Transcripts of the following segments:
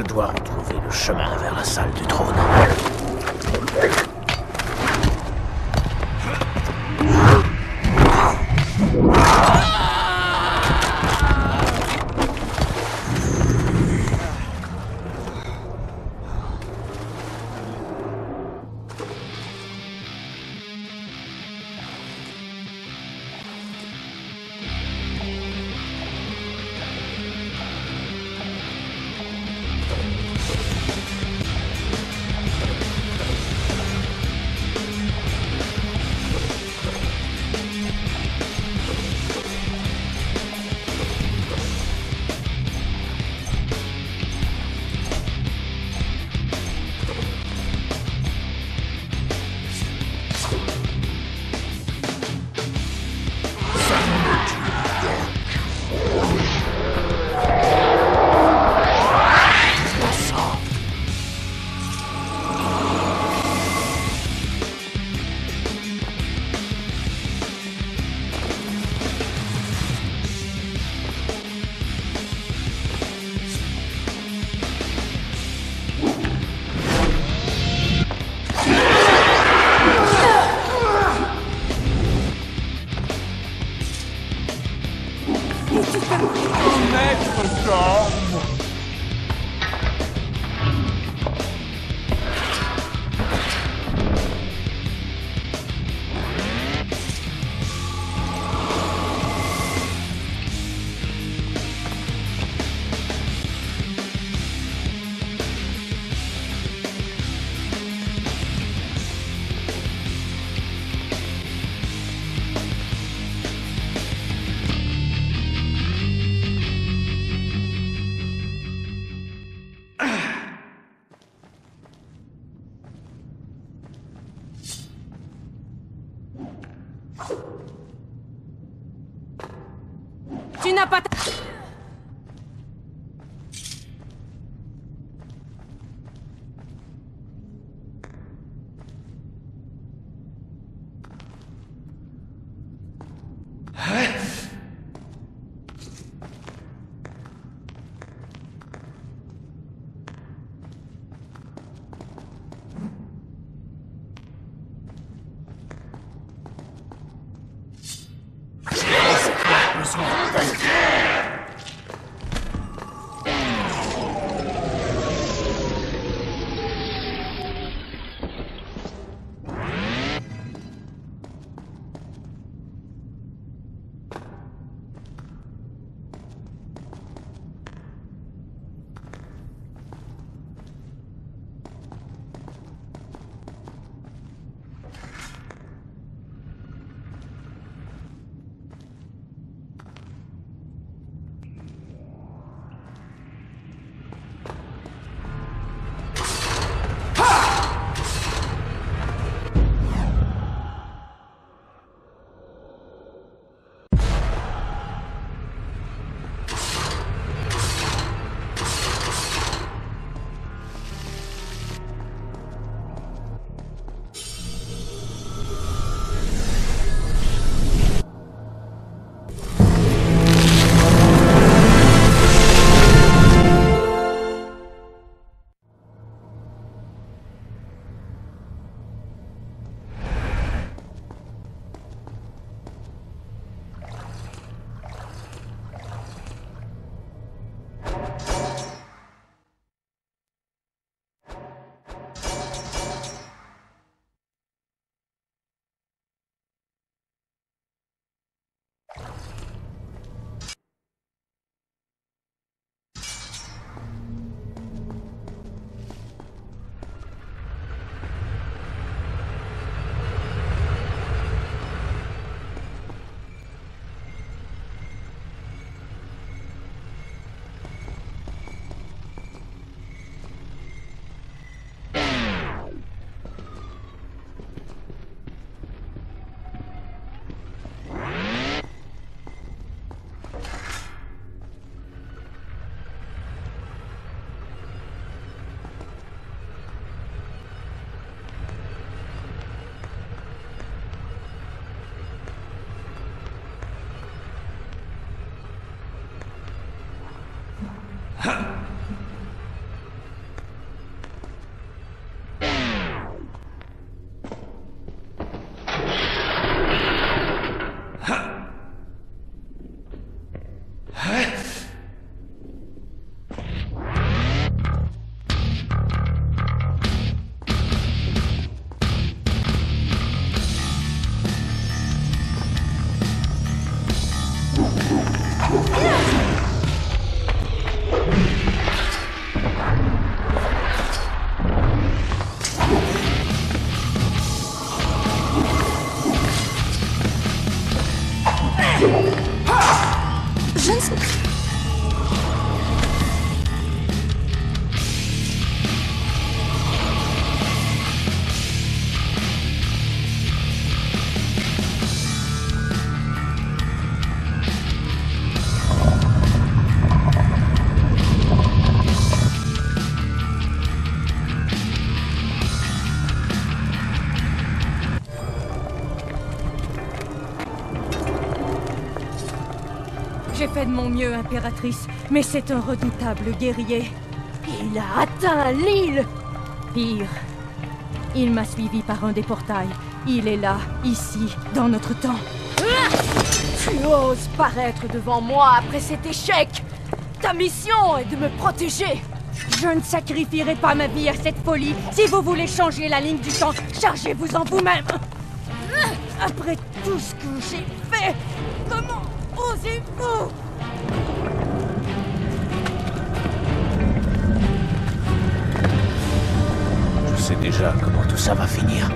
Je dois retrouver le chemin vers la salle du trône. Tu n'as pas... J'ai fait de mon mieux, impératrice, mais c'est un redoutable guerrier. Il a atteint l'île! Pire, il m'a suivi par un des portails. Il est là, ici, dans notre temps. Tu oses paraître devant moi après cet échec! Ta mission est de me protéger! Je ne sacrifierai pas ma vie à cette folie. Si vous voulez changer la ligne du temps, chargez-vous en vous-même! Après tout ce que j'ai fait, comment... Osez-vous! Je sais déjà comment tout ça va finir.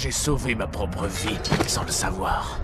J'ai sauvé ma propre vie sans le savoir.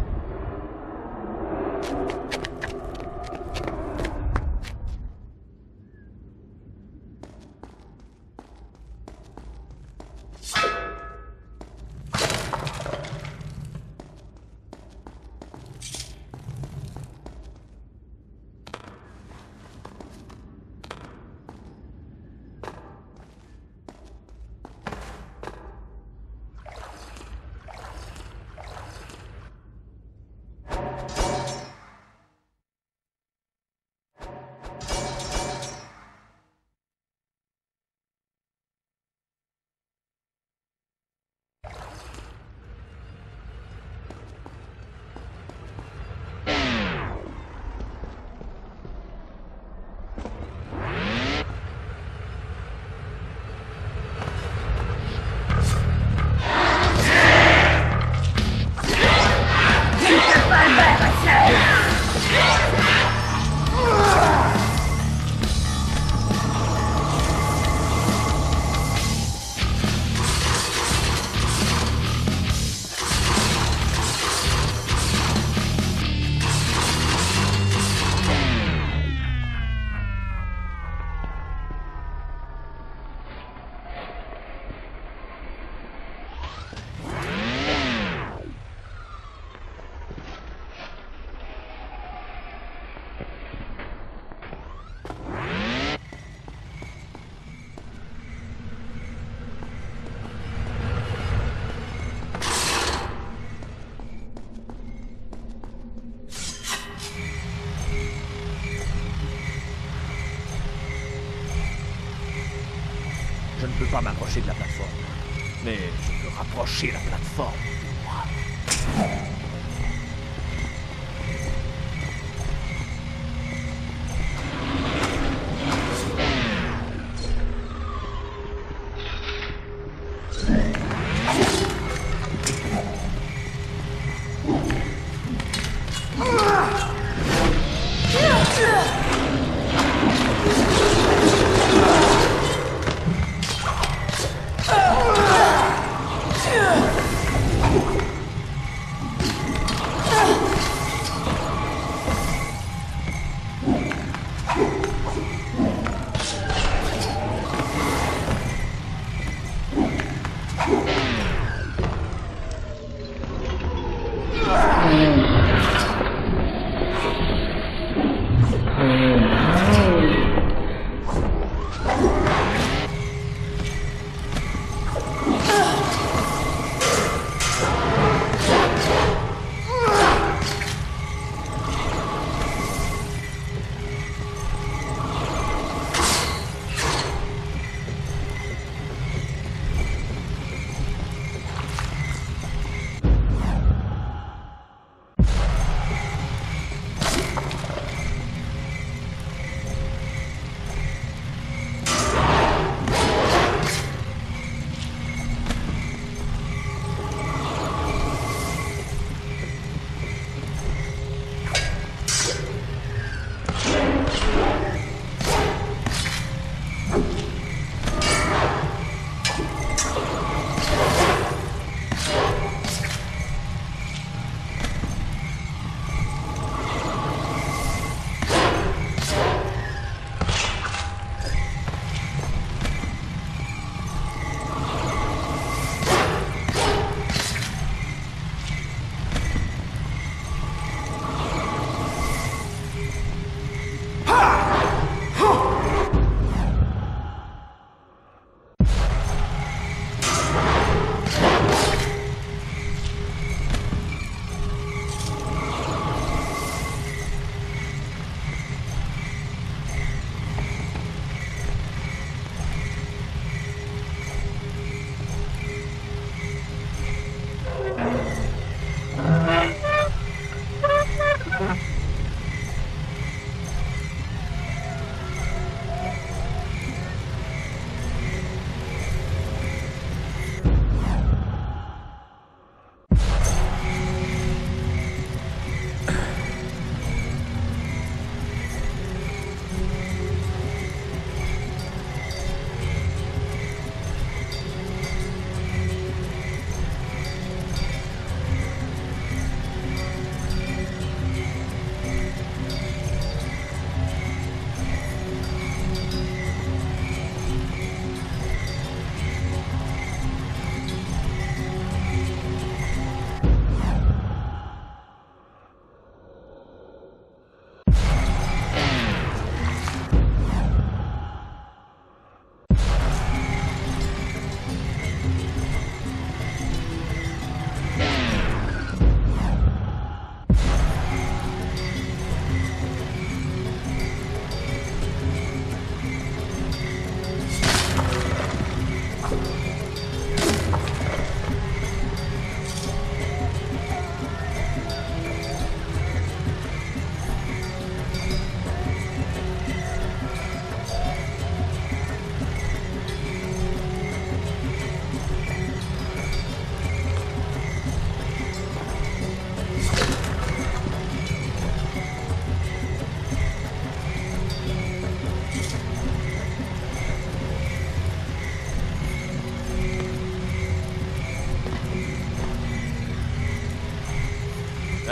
Je ne peux pas m'approcher de la plateforme, mais je peux rapprocher la plateforme de moi.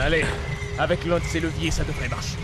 Allez, avec l'un de ces leviers, ça devrait marcher.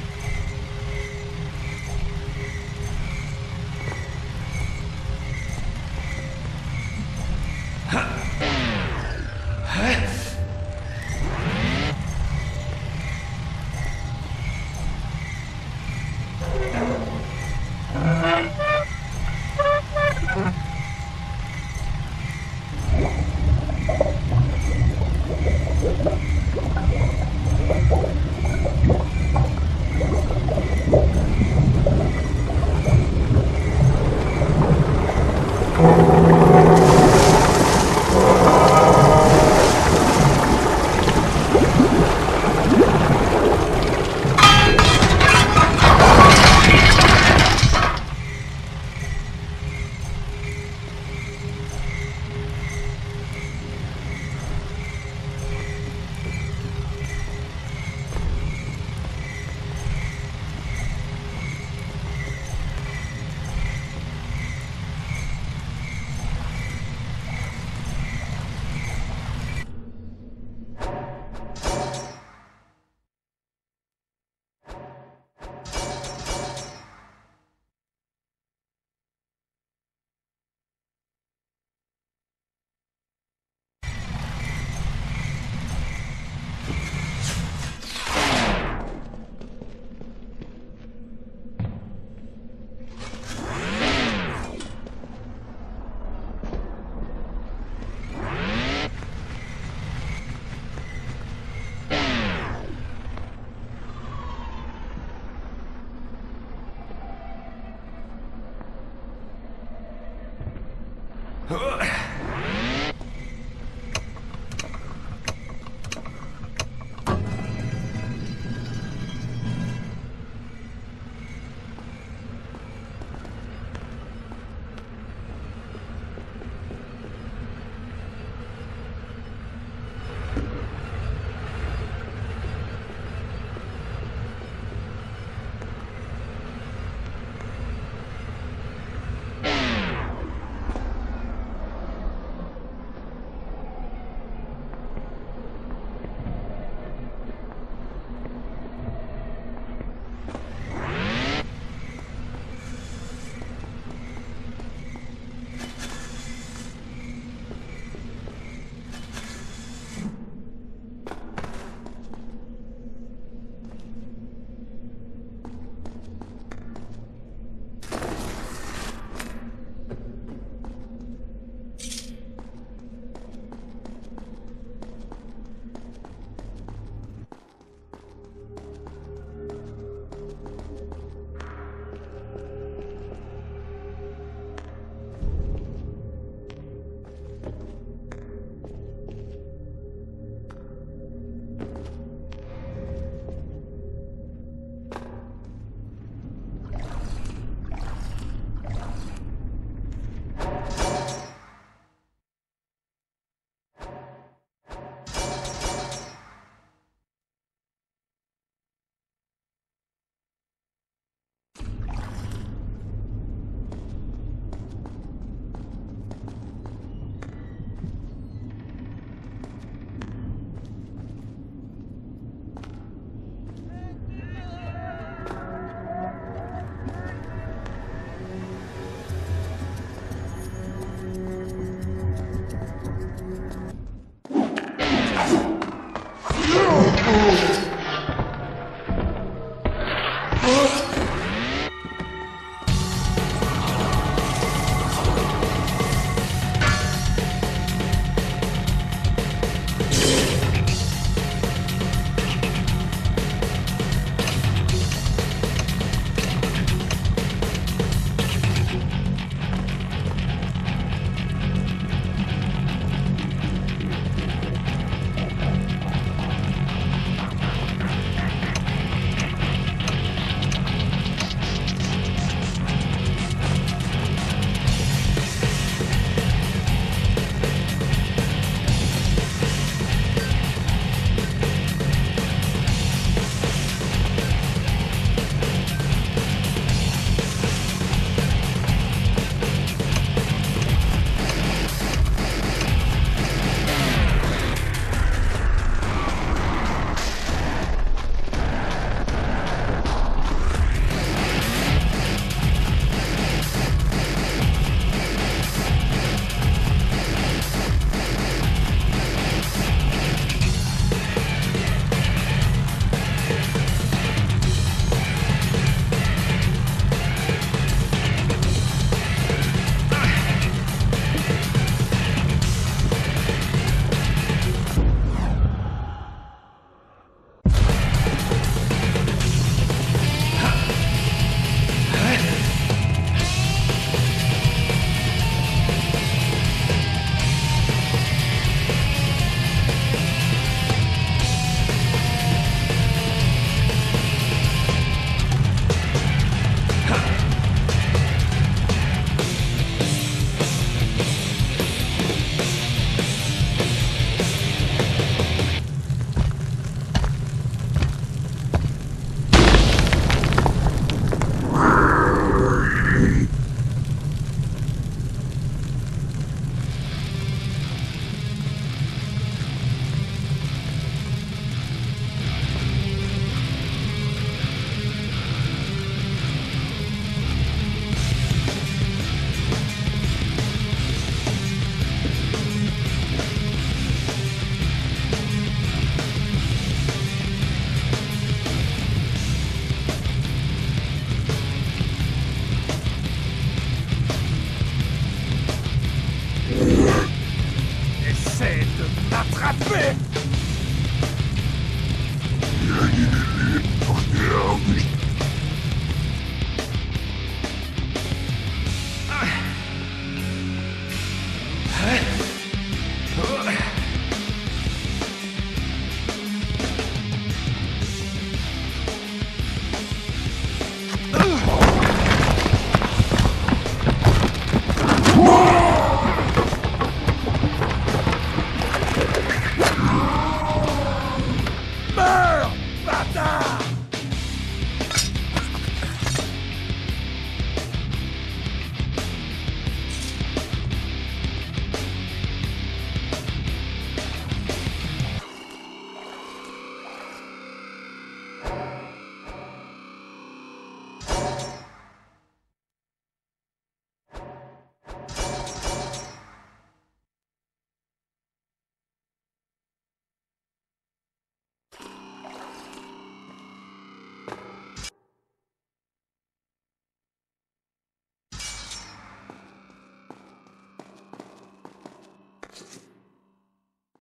Oh!